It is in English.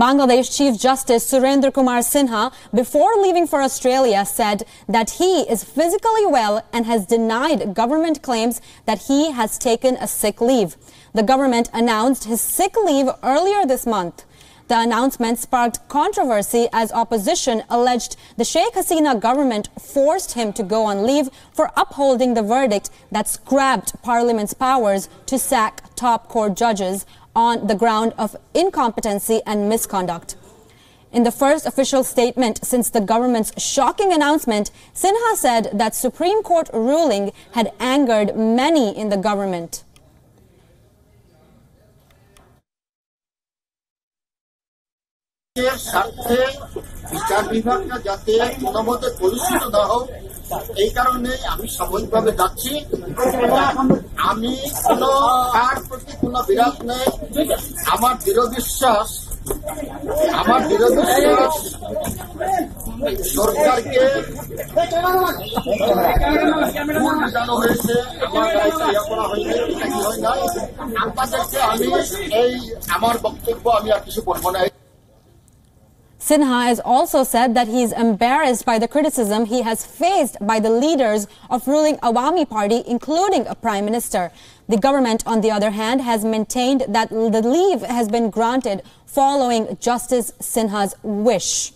Bangladesh Chief Justice Surendra Kumar Sinha, before leaving for Australia, said that he is physically well and has denied government claims that he has taken a sick leave. The government announced his sick leave earlier this month. The announcement sparked controversy as opposition alleged the Sheikh Hasina government forced him to go on leave for upholding the verdict that scrapped Parliament's powers to sack top court judges on the ground of incompetency and misconduct. In the first official statement since the government's shocking announcement, Sinha said that Supreme Court ruling had angered many in the government. স্বার্থে বিচার বিভাগটা যাতে কোনোমতে কলুষিত না হোক এই কারণে আমি স্বাভাবিকভাবে যাচ্ছি। আমি কোনো কার প্রতি কোনো বিরাট নেই। আমার দৃঢ় বিশ্বাস সরকারকে ভুল বোঝানো হয়েছে। আমার বক্তব্য আমি আর কিছু বলবো না। Sinha has also said that he is embarrassed by the criticism he has faced by the leaders of ruling Awami Party, including a prime minister. The government, on the other hand, has maintained that the leave has been granted following Justice Sinha's wish.